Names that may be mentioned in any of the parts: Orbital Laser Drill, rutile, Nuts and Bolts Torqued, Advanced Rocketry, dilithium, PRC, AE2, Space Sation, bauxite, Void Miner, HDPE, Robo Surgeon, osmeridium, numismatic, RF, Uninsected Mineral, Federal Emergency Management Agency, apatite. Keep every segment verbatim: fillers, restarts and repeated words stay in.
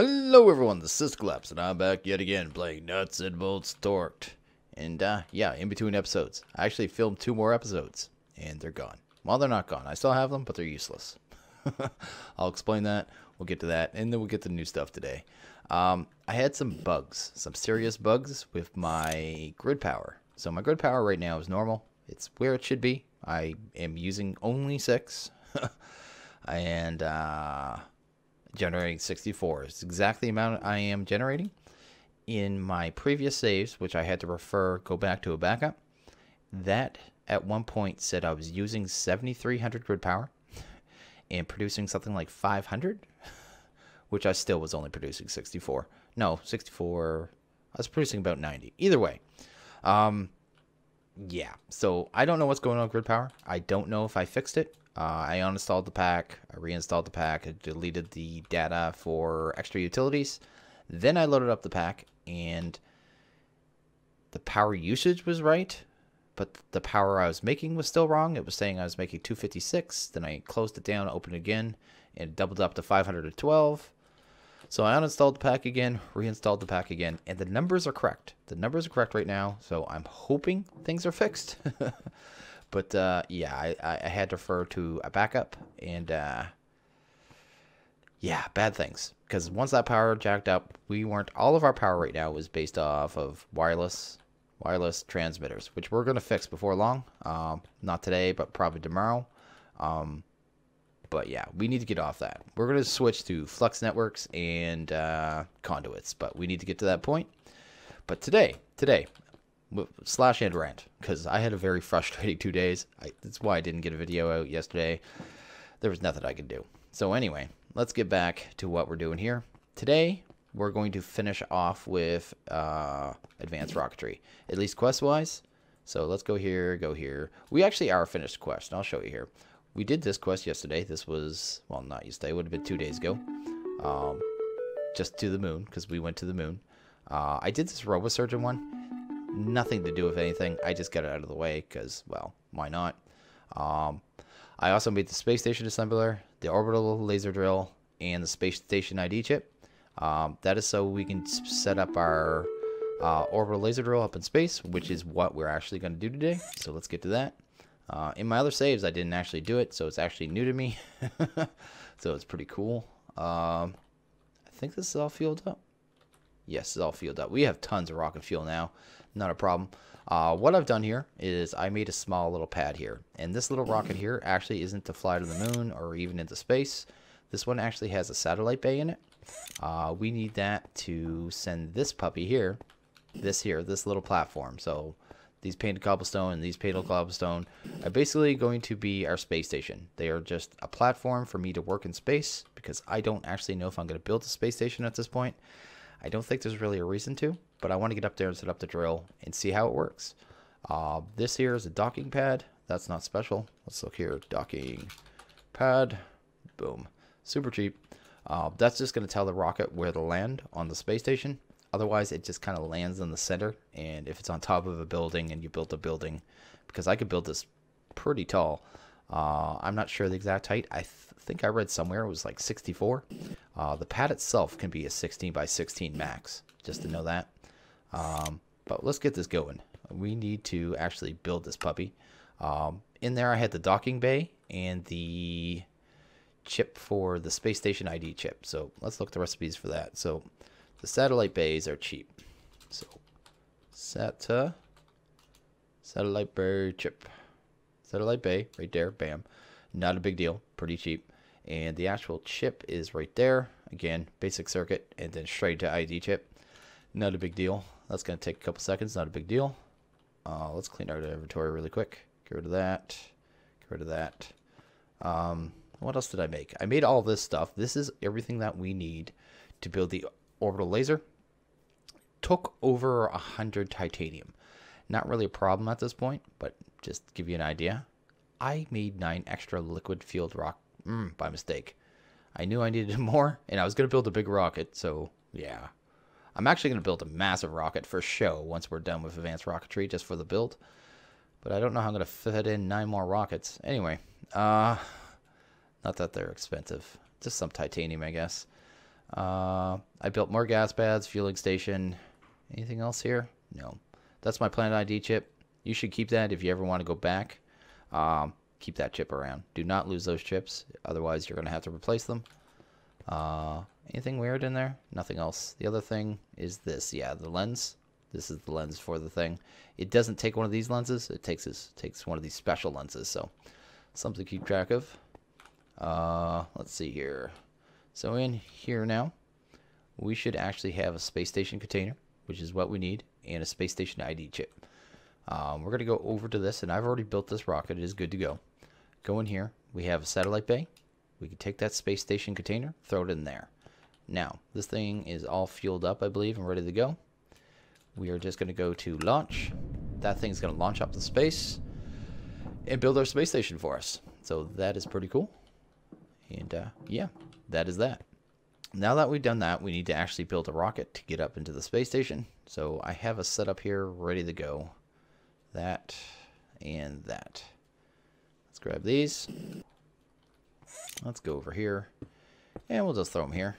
Hello everyone, this is Collapse, and I'm back yet again playing Nuts and Bolts Torqued. And uh, yeah, in between episodes, I actually filmed two more episodes, and they're gone. Well, they're not gone. I still have them, but they're useless. I'll explain that. We'll get to that, and then we'll get to new stuff today. Um, I had some bugs, some serious bugs with my grid power. So my grid power right now is normal. It's where it should be. I am using only six, and uh... generating sixty-four is exactly the amount I am generating. In my previous saves, which I had to refer, go back to a backup, that at one point said I was using seventy-three hundred grid power and producing something like five hundred, which I still was only producing sixty-four. No, sixty-four, I was producing about ninety. Either way, um, yeah, so I don't know what's going on with grid power. I don't know if I fixed it. Uh, I uninstalled the pack, I reinstalled the pack, I deleted the data for extra utilities, then I loaded up the pack, and the power usage was right, but the power I was making was still wrong. It was saying I was making two fifty-six, then I closed it down, opened it again, and it doubled up to five hundred twelve. So I uninstalled the pack again, reinstalled the pack again, and the numbers are correct. The numbers are correct right now, so I'm hoping things are fixed. But, uh, yeah, I, I had to refer to a backup, and, uh, yeah, bad things. Because once that power jacked up, we weren't, all of our power right now was based off of wireless, wireless transmitters, which we're going to fix before long. Um, not today, but probably tomorrow. Um, but, yeah, we need to get off that. We're going to switch to flux networks and, uh, conduits, but we need to get to that point. But today, today... slash and rant, because I had a very frustrating two days. I, that's why I didn't get a video out yesterday. There was nothing I could do. So anyway, let's get back to what we're doing here. Today, we're going to finish off with uh, Advanced Rocketry, at least quest-wise. So let's go here, go here. We actually are finished quest, and I'll show you here. We did this quest yesterday. This was, well, not yesterday. It would have been two days ago. Um, just to the moon, because we went to the moon. Uh, I did this Robo Surgeon one. Nothing to do with anything. I just got it out of the way because, well, why not? Um, I also made the space station assembler, the orbital laser drill, and the space station I D chip. Um, that is so we can set up our uh, orbital laser drill up in space, which is what we're actually going to do today. So let's get to that. Uh, in my other saves, I didn't actually do it, so it's actually new to me. So it's pretty cool. Um, I think this is all fueled up. Yes, it's all fueled up. We have tons of rocket fuel now. Not a problem. Uh, what I've done here is I made a small little pad here. And this little rocket here actually isn't to fly to the moon or even into space. This one actually has a satellite bay in it. Uh, we need that to send this puppy here, this here, this little platform. So these painted cobblestone and these painted cobblestone are basically going to be our space station. They are just a platform for me to work in space because I don't actually know if I'm going to build a space station at this point. I don't think there's really a reason to, but I want to get up there and set up the drill and see how it works. Uh, this here is a docking pad. That's not special. Let's look here. Docking pad. Boom. Super cheap. Uh, that's just going to tell the rocket where to land on the space station. Otherwise, it just kind of lands in the center. And if it's on top of a building and you built a building, because I could build this pretty tall. Uh, I'm not sure the exact height. I th think I read somewhere it was like sixty-four. Uh, the pad itself can be a sixteen by sixteen max, just to know that. Um, but let's get this going. We need to actually build this puppy. Um, in there I had the docking bay and the chip for the space station I D chip. So let's look at the recipes for that. So the satellite bays are cheap. So SATA, satellite bay chip. Satellite bay, right there, bam. Not a big deal, pretty cheap. And the actual chip is right there. Again, basic circuit, and then straight to I D chip. Not a big deal. That's gonna take a couple seconds, not a big deal. Uh, let's clean out our inventory really quick. Get rid of that, get rid of that. Um, what else did I make? I made all this stuff. This is everything that we need to build the orbital laser. Took over one hundred titanium. Not really a problem at this point, but just to give you an idea, I made nine extra liquid fueled rock mm, by mistake. I knew I needed more, and I was going to build a big rocket, so yeah. I'm actually going to build a massive rocket for show once we're done with Advanced Rocketry, just for the build. But I don't know how I'm going to fit in nine more rockets. Anyway, uh, not that they're expensive. Just some titanium, I guess. Uh, I built more gas pads, fueling station. Anything else here? No. That's my Planet I D chip. You should keep that if you ever want to go back. Um, keep that chip around. Do not lose those chips. Otherwise, you're going to have to replace them. Uh, anything weird in there? Nothing else. The other thing is this. Yeah, the lens. This is the lens for the thing. It doesn't take one of these lenses. It takes this, takes one of these special lenses. So something to keep track of. Uh, let's see here. So in here now, we should actually have a space station container, which is what we need, and a space station I D chip. Um, we're going to go over to this, and I've already built this rocket. It is good to go. Go in here. We have a satellite bay. We can take that space station container, throw it in there. Now, this thing is all fueled up, I believe, and ready to go. We are just going to go to launch. That thing's going to launch up to space and build our space station for us. So that is pretty cool. And uh, yeah, that is that. Now that we've done that, we need to actually build a rocket to get up into the space station. So I have a setup here ready to go. That and that. Let's grab these. Let's go over here. And we'll just throw them here.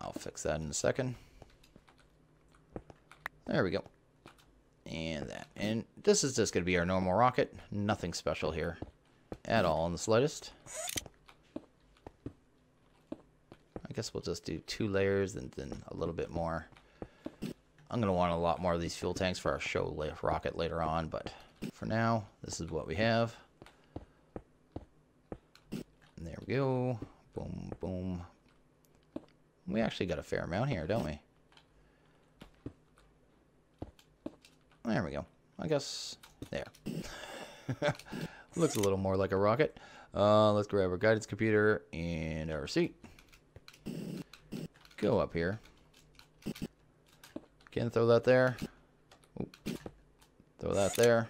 I'll fix that in a second. There we go. And that. And this is just going to be our normal rocket. Nothing special here at all in the slightest. I guess we'll just do two layers and then a little bit more. I'm going to want a lot more of these fuel tanks for our show rocket later on, but for now, this is what we have. And there we go. Boom, boom. We actually got a fair amount here, don't we? There we go. I guess there. Looks a little more like a rocket. Uh, let's grab our guidance computer and our seat. Go up here. Can throw that there. Oop. Throw that there.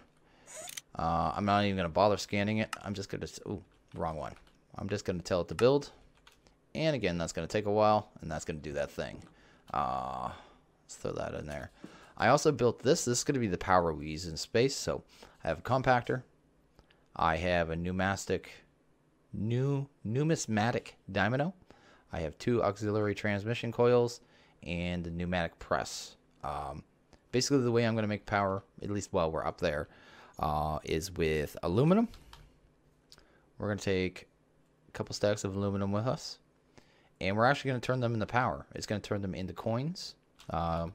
Uh, I'm not even going to bother scanning it. I'm just going to... Ooh, wrong one. I'm just going to tell it to build. And again, that's going to take a while, and that's going to do that thing. Uh, let's throw that in there. I also built this. This is going to be the power we use in space. So I have a compactor. I have a pneumatic, new, numismatic dynamo. I have two auxiliary transmission coils and a pneumatic press. Um, basically, the way I'm going to make power, at least while we're up there, uh, is with aluminum. We're going to take a couple stacks of aluminum with us. And we're actually going to turn them into power. It's going to turn them into coins. Um,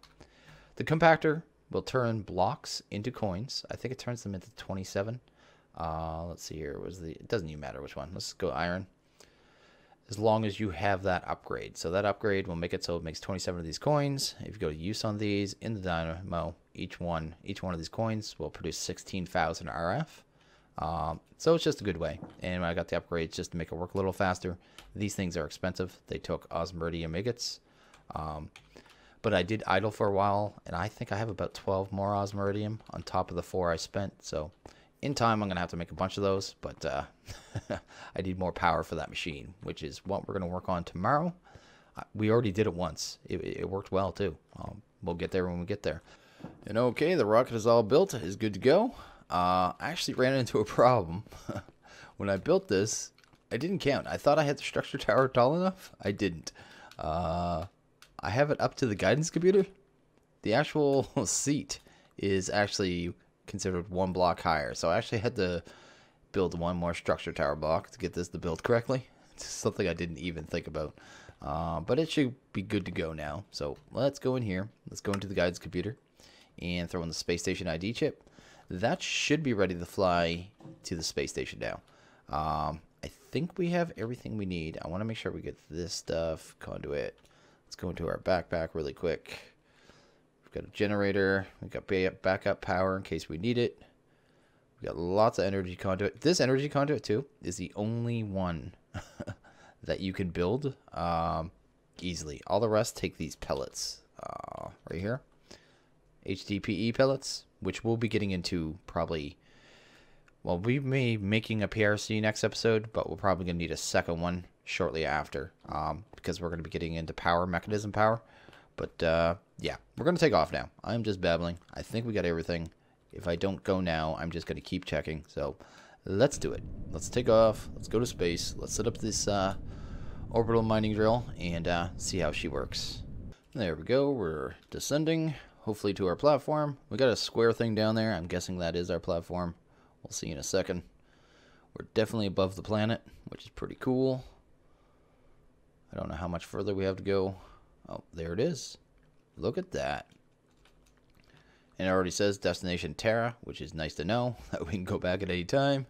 the compactor will turn blocks into coins. I think it turns them into twenty-seven. Uh, let's see here. Was the? It doesn't even matter which one. Let's go iron. As long as you have that upgrade. So that upgrade will make it so it makes twenty-seven of these coins. If you go to use on these in the dynamo, each one, each one of these coins will produce sixteen thousand R F. Um, so it's just a good way. And I got the upgrades just to make it work a little faster. These things are expensive. They took osmeridium ingots. Um, but I did idle for a while, and I think I have about twelve more osmeridium on top of the four I spent. So in time, I'm going to have to make a bunch of those, but uh, I need more power for that machine, which is what we're going to work on tomorrow. We already did it once. It, it worked well, too. Um, we'll get there when we get there. And okay, the rocket is all built. It's good to go. Uh, I actually ran into a problem. When I built this, I didn't count. I thought I had the structure tower tall enough. I didn't. Uh, I have it up to the guidance computer. The actual seat is actually considered one block higher. So I actually had to build one more structure tower block to get this to build correctly. It's something I didn't even think about. Uh, but it should be good to go now. So let's go in here. Let's go into the guidance computer and throw in the space station I D chip. That should be ready to fly to the space station now. Um, I think we have everything we need. I want to make sure we get this stuff. Conduit. Let's go into our backpack really quick. We've got a generator. We've got backup power in case we need it. We've got lots of energy conduit. This energy conduit, too, is the only one that you can build um, easily. All the rest take these pellets uh, right here. H D P E pellets, which we'll be getting into probably, well, we may be making a P R C next episode, but we're probably going to need a second one shortly after um, because we're going to be getting into power, mechanism power. But, uh, yeah, we're going to take off now. I'm just babbling. I think we got everything. If I don't go now, I'm just going to keep checking. So Let's do it. Let's take off. Let's go to space. Let's set up this uh, orbital mining drill and uh, see how she works. There we go. We're descending, hopefully to our platform. We got a square thing down there. I'm guessing that is our platform. We'll see in a second. We're definitely above the planet, which is pretty cool. I don't know how much further we have to go. Oh, there it is. Look at that. And it already says Destination Terra, which is nice to know that we can go back at any time.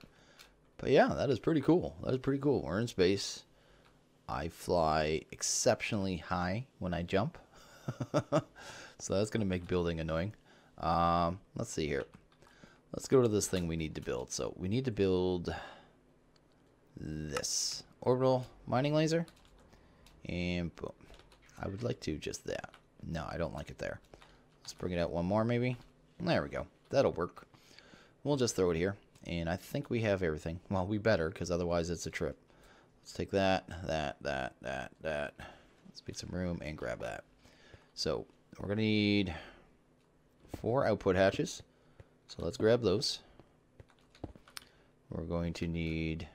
But yeah, that is pretty cool. That is pretty cool. We're in space. I fly exceptionally high when I jump. So that's going to make building annoying. Um, let's see here. Let's go to this thing we need to build. So we need to build this orbital mining laser. And boom. I would like to just that. No, I don't like it there. Let's bring it out one more maybe. There we go. That'll work. We'll just throw it here. And I think we have everything. Well, we better, because otherwise it's a trip. Let's take that, that, that, that, that. Let's make some room and grab that. So we're going to need four output hatches. So let's grab those. We're going to need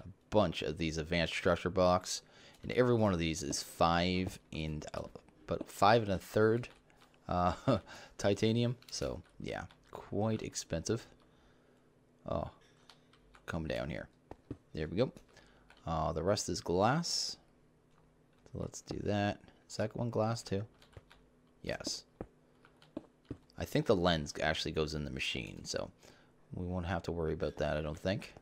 a bunch of these advanced structure blocks. And every one of these is five and, but five and a third uh, titanium. So yeah, quite expensive. Oh, come down here. There we go. Uh, the rest is glass. So let's do that. Is that one glass too? Yes. I think the lens actually goes in the machine, so we won't have to worry about that, I don't think.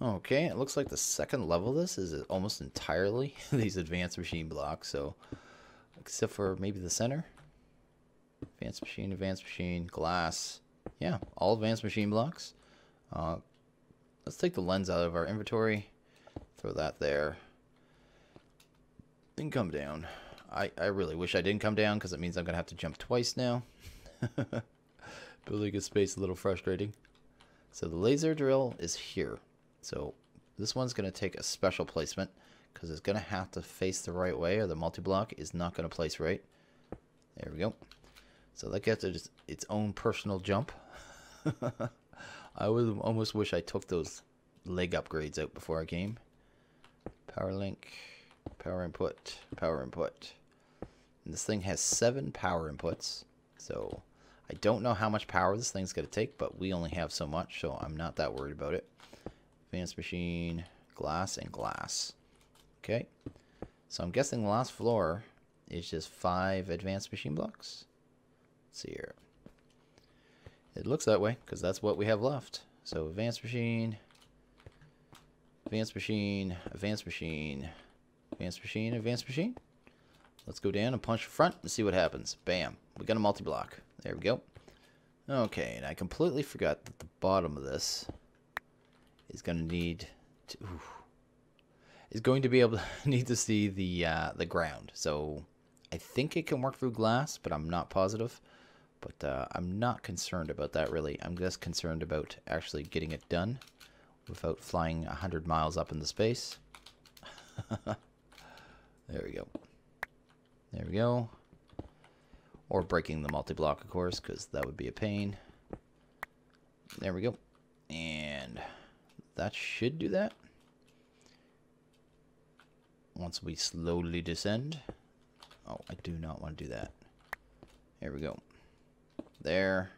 Okay, it looks like the second level of this is almost entirely these advanced machine blocks, so except for maybe the center. Advanced machine, advanced machine, glass. Yeah, all advanced machine blocks. Uh, let's take the lens out of our inventory, throw that there, then come down. I, I really wish I didn't come down, because it means I'm going to have to jump twice now. Building a space a little frustrating. So the laser drill is here. So this one's going to take a special placement, because it's going to have to face the right way, or the multi-block is not going to place right. There we go. So that gets it its own personal jump. I would almost wish I took those leg upgrades out before I came. Power link, power input, power input. And this thing has seven power inputs. So I don't know how much power this thing's going to take, but we only have so much, so I'm not that worried about it. Advanced machine, glass, and glass. Okay. So I'm guessing the last floor is just five advanced machine blocks. Let's see here. It looks that way, because that's what we have left. So advanced machine, advanced machine, advanced machine, advanced machine, advanced machine. Let's go down and punch the front and see what happens. Bam. We got a multi-block. There we go. Okay, and I completely forgot that the bottom of this is going to need to... Ooh, is going to be able to need to see the, uh, the ground. So I think it can work through glass, but I'm not positive. But uh, I'm not concerned about that, really. I'm just concerned about actually getting it done without flying one hundred miles up into space. There we go. There we go. Or breaking the multi-block, of course, because that would be a pain. There we go. And that should do that. Once we slowly descend. Oh, I do not want to do that. There we go. There.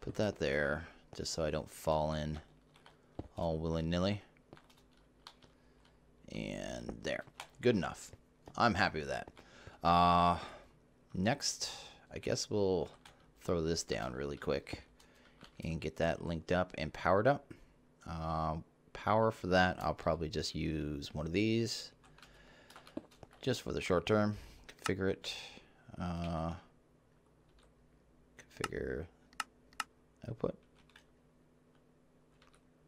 Put that there, just so I don't fall in all willy-nilly. And there. Good enough. I'm happy with that. Uh... Next, I guess we'll throw this down really quick and get that linked up and powered up. Uh, power for that, I'll probably just use one of these just for the short term. Configure it. Uh, configure output.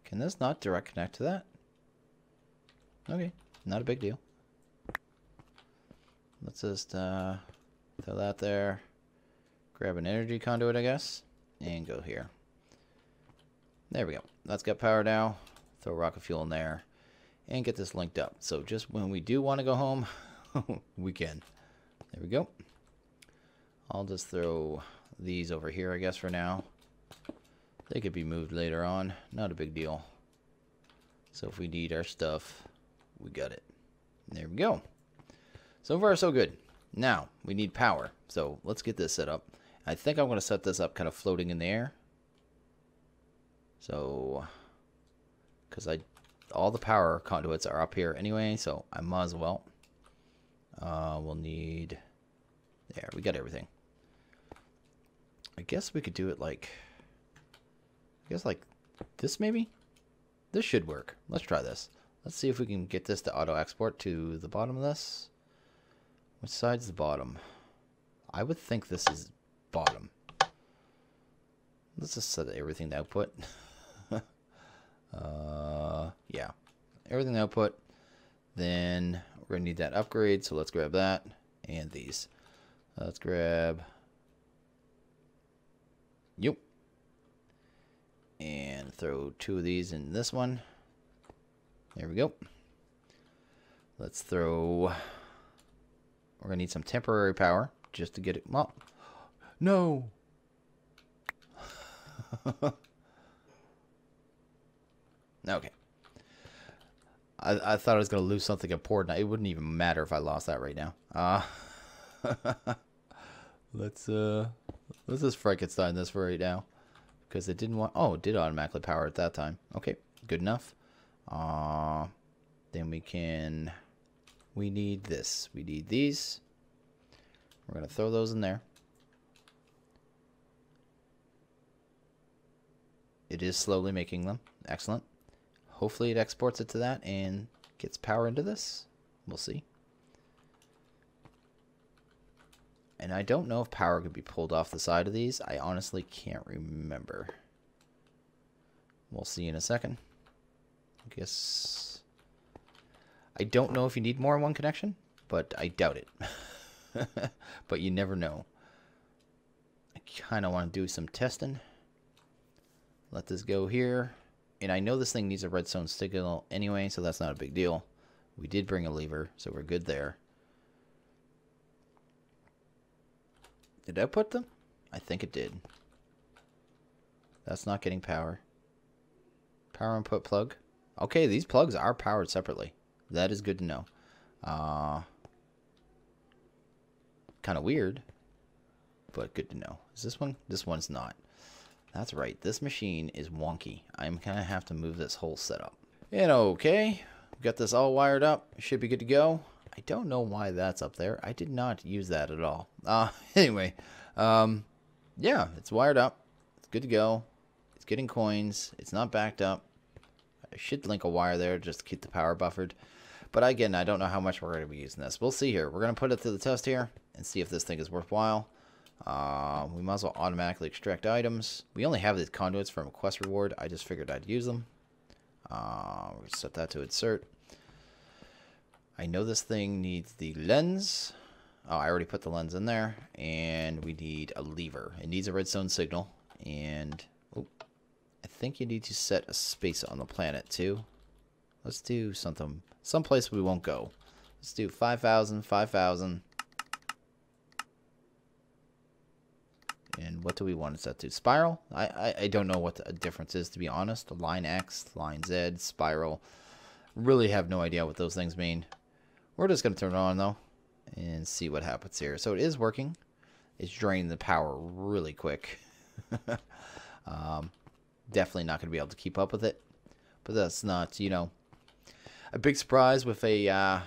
Can this not direct connect to that? Okay, not a big deal. Let's just... Uh, throw that there, grab an energy conduit, I guess, and go here. There we go. That's got power now. Throw rocket fuel in there and get this linked up. So just when we do want to go home, we can. There we go. I'll just throw these over here, I guess, for now. They could be moved later on. Not a big deal. So if we need our stuff, we got it. There we go. So far, so good. Now, we need power. So let's get this set up. I think I'm going to set this up kind of floating in the air. So, because I, all the power conduits are up here anyway, so I might as well. Uh, we'll need, there, we got everything. I guess we could do it like, I guess like this maybe? This should work. Let's try this. Let's see if we can get this to auto-export to the bottom of this. Which side's the bottom? I would think this is bottom. Let's just set everything to output. uh, yeah, everything to output. Then we're going to need that upgrade, so let's grab that and these. Let's grab... Yep. And throw two of these in this one. There we go. Let's throw... We're going to need some temporary power just to get it... Well, no! Okay. I, I thought I was going to lose something important. It wouldn't even matter if I lost that right now. Uh, let's, uh, let's just Frankenstein this for right now. Because it didn't want... Oh, it did automatically power at that time. Okay, good enough. Uh, then we can... We need this. We need these. We're going to throw those in there. It is slowly making them. Excellent. Hopefully it exports it to that and gets power into this. We'll see. And I don't know if power could be pulled off the side of these. I honestly can't remember. We'll see in a second. I guess... I don't know if you need more in one connection, but I doubt it. But you never know. I kind of want to do some testing. Let this go here. And I know this thing needs a redstone signal anyway, so that's not a big deal. We did bring a lever, so we're good there. Did I put them? I think it did. That's not getting power. Power input plug. Okay, these plugs are powered separately. That is good to know. Uh, kind of weird, but good to know. Is this one? This one's not. That's right. This machine is wonky. I'm going to have to move this whole setup. And okay, we've got this all wired up. Should be good to go. I don't know why that's up there. I did not use that at all. Uh, anyway, um, yeah, it's wired up. It's good to go. It's getting coins. It's not backed up. I should link a wire there just to keep the power buffered. But again, I don't know how much we're going to be using this. We'll see here. We're going to put it to the test here and see if this thing is worthwhile. Uh, we might as well automatically extract items. We only have these conduits from a quest reward. I just figured I'd use them. Uh, we're going to set that to insert. I know this thing needs the lens. Oh, I already put the lens in there. And we need a lever. It needs a redstone signal. And... Oh, I think you need to set a space on the planet too. Let's do something, someplace we won't go. Let's do five thousand, five thousand. And what do we want to set to? Spiral? I, I, I don't know what the difference is, to be honest. Line X, line Z, spiral. Really have no idea what those things mean. We're just going to turn it on though and see what happens here. So it is working. It's draining the power really quick. um... Definitely not going to be able to keep up with it. But that's not, you know, a big surprise with a uh,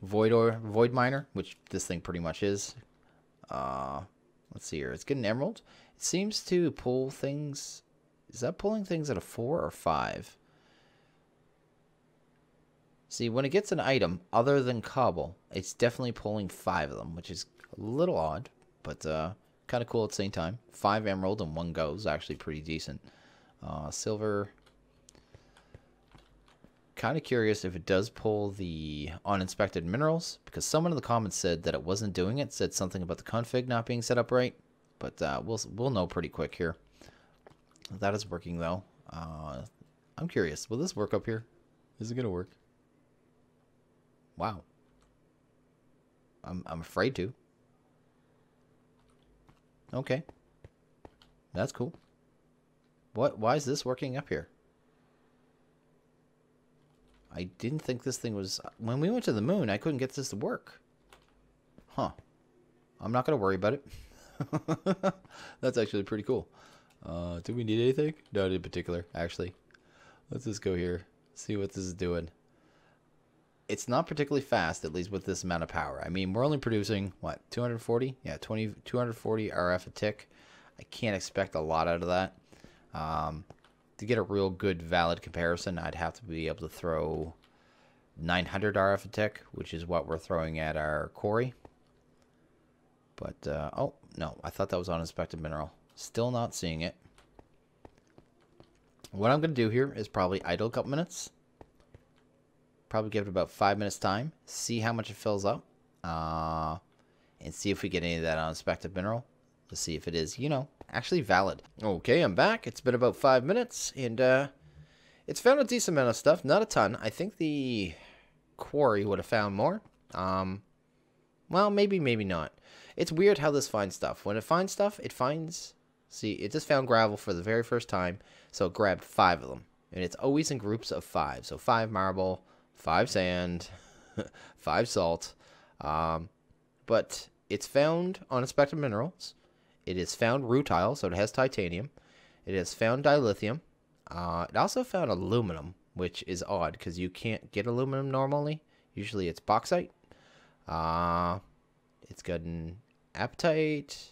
void or void miner, which this thing pretty much is. Uh, let's see here. It's getting emerald. It seems to pull things. Is that pulling things at a four or five? See, when it gets an item other than cobble, it's definitely pulling five of them, which is a little odd, but... Uh, kind of cool at the same time. Five emerald and one go is actually pretty decent. Uh, silver. Kind of curious if it does pull the uninspected minerals, because someone in the comments said that it wasn't doing it. Said something about the config not being set up right, but uh, we'll we'll know pretty quick here. That is working though. Uh, I'm curious. Will this work up here? Is it gonna work? Wow. I'm I'm afraid to. Okay. That's cool. What? Why is this working up here? I didn't think this thing was... When we went to the moon, I couldn't get this to work. Huh. I'm not going to worry about it. That's actually pretty cool. Uh, do we need anything? No, in particular, actually. Let's just go here. See what this is doing. It's not particularly fast, at least with this amount of power. I mean, we're only producing, what, two hundred forty? Yeah, twenty, two forty R F a tick. I can't expect a lot out of that. Um, to get a real good, valid comparison, I'd have to be able to throw nine hundred R F a tick, which is what we're throwing at our quarry. But, uh, oh, no, I thought that was uninspected mineral. Still not seeing it. What I'm going to do here is probably idle a couple minutes. Probably give it about five minutes time, see how much it fills up, uh, and see if we get any of that uninspected mineral. Let's see if it is, you know, actually valid. Okay, I'm back. It's been about five minutes, and uh, it's found a decent amount of stuff. Not a ton. I think the quarry would have found more. Um, well, maybe, maybe not. It's weird how this finds stuff. When it finds stuff, it finds... See, it just found gravel for the very first time, so it grabbed five of them. And it's always in groups of five. So five marble... five sand, five salt, um, but it's found uninspected minerals. It is found rutile, so it has titanium. It has found dilithium. Uh, it also found aluminum, which is odd because you can't get aluminum normally. Usually it's bauxite. Uh, it's gotten apatite.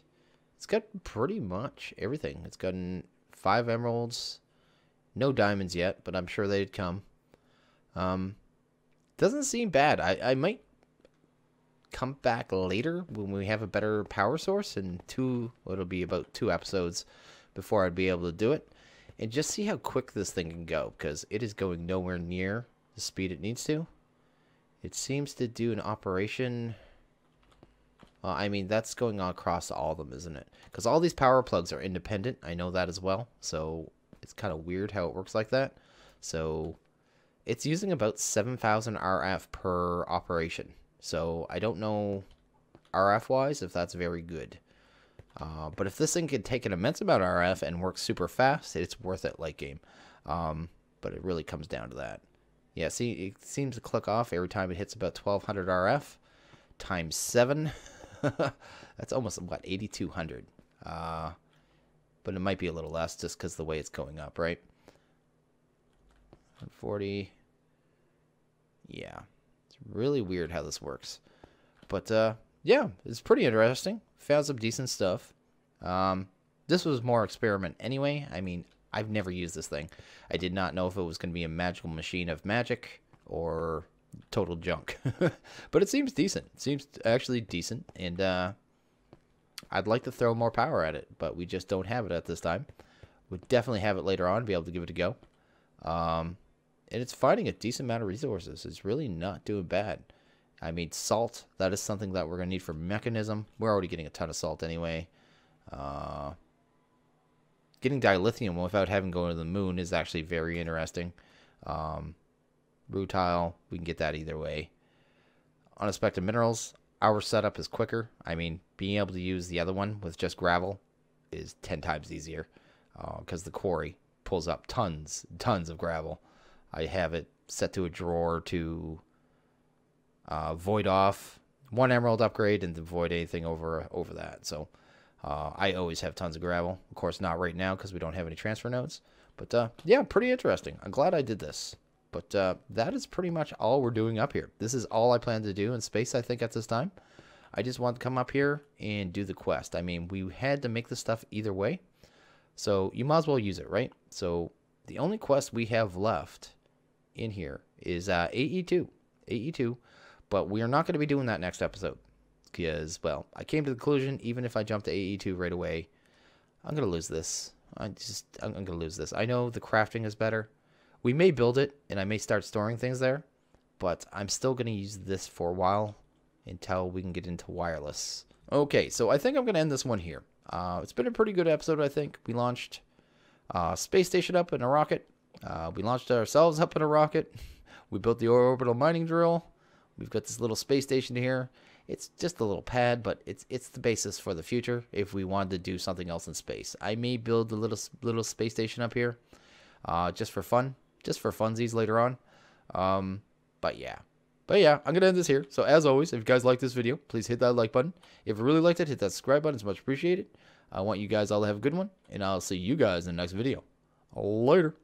It's got pretty much everything. It's gotten five emeralds, no diamonds yet, but I'm sure they'd come. Um, Doesn't seem bad. I, I might come back later when we have a better power source, and two, well, it'll be about two episodes before I'd be able to do it, and just see how quick this thing can go, because it is going nowhere near the speed it needs to. It seems to do an operation, well, I mean, that's going on across all of them, isn't it? Because all these power plugs are independent, I know that as well, so it's kind of weird how it works like that. So... it's using about seven thousand R F per operation. So I don't know R F-wise if that's very good. Uh, but if this thing could take an immense amount of R F and work super fast, it's worth it late game. Um, but it really comes down to that. Yeah, see, it seems to click off every time it hits about twelve hundred R F times seven. That's almost, what, eighty-two hundred. Uh, but it might be a little less just because the way it's going up, right? one forty. Yeah, it's really weird how this works, but uh yeah, it's pretty interesting. Found some decent stuff. Um this was more experiment anyway. I mean, I've never used this thing. I did not know if it was going to be a magical machine of magic or total junk. But it seems decent. It seems actually decent, and uh I'd like to throw more power at it, but we just don't have it at this time. We'll definitely have it later on, be able to give it a go. Um, and it's finding a decent amount of resources. It's really not doing bad. I mean, salt, that is something that we're going to need for mechanism. We're already getting a ton of salt anyway. Uh, getting dilithium without having going to the moon is actually very interesting. Um, rutile, we can get that either way. Uninspected minerals, our setup is quicker. I mean, being able to use the other one with just gravel is ten times easier, because uh, the quarry pulls up tons, tons of gravel. I have it set to a drawer to uh, void off one emerald upgrade and to void anything over over that. So uh, I always have tons of gravel. Of course, not right now because we don't have any transfer nodes. But uh, yeah, pretty interesting. I'm glad I did this. But uh, that is pretty much all we're doing up here. This is all I plan to do in space, I think, at this time. I just want to come up here and do the quest. I mean, we had to make this stuff either way. So you might as well use it, right? So the only quest we have left in here is uh, A E two, A E two, but we are not going to be doing that next episode because, well, I came to the conclusion, even if I jump to A E two right away, I'm going to lose this. I just, I'm going to lose this. I know the crafting is better. We may build it, and I may start storing things there, but I'm still going to use this for a while until we can get into wireless. Okay, so I think I'm going to end this one here. Uh, it's been a pretty good episode, I think. We launched uh, Space Station up in a rocket. Uh, we launched ourselves up in a rocket. We built the Orbital Mining Drill. We've got this little space station here. It's just a little pad, but it's it's the basis for the future if we wanted to do something else in space. I may build the little, little space station up here uh, just for fun, just for funsies later on. Um, but yeah. But yeah, I'm going to end this here. So as always, if you guys liked this video, please hit that like button. If you really liked it, hit that subscribe button. It's much appreciated. I want you guys all to have a good one, and I'll see you guys in the next video. Later.